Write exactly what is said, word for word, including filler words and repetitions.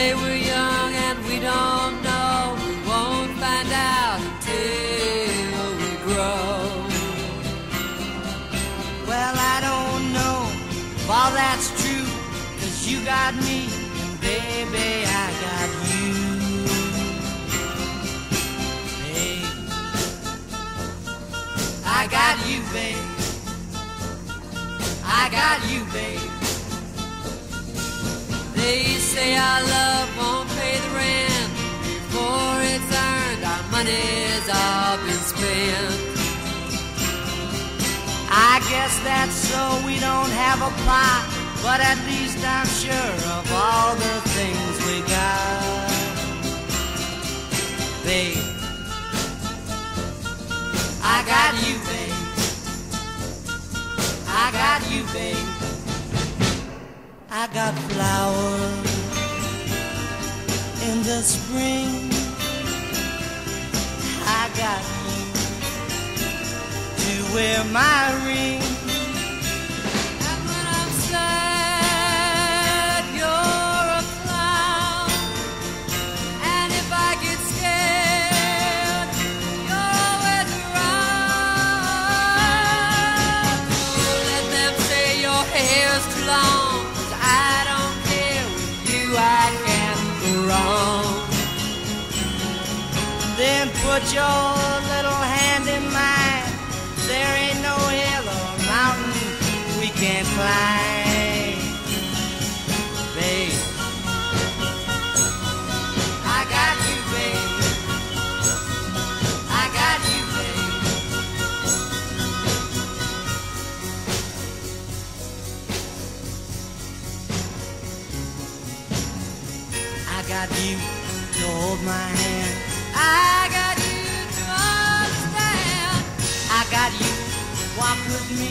say we're young and we don't know. We won't find out until we grow. Well, I don't know if all that's true, 'cause you got me, and baby, I got you. Babe, I got you, babe. I got you, babe. They say our love won't pay the rent. Before it's earned, our money's all been spent. I guess that's so we don't have a plot, but at least I'm sure of all the things we got. Babe, I got you, babe. I got you, babe. I got flowers in the spring. I got you to wear my ring. And when I'm sad, you're a clown. And if I get scared, you're always around. Don't let them say your hair's too long. Then put your little hand in mine. There ain't no hill or mountain we can't climb. Babe, I got you, babe. I got you, babe. I got you to hold my hand. I got you to understand. I got you to walk with me.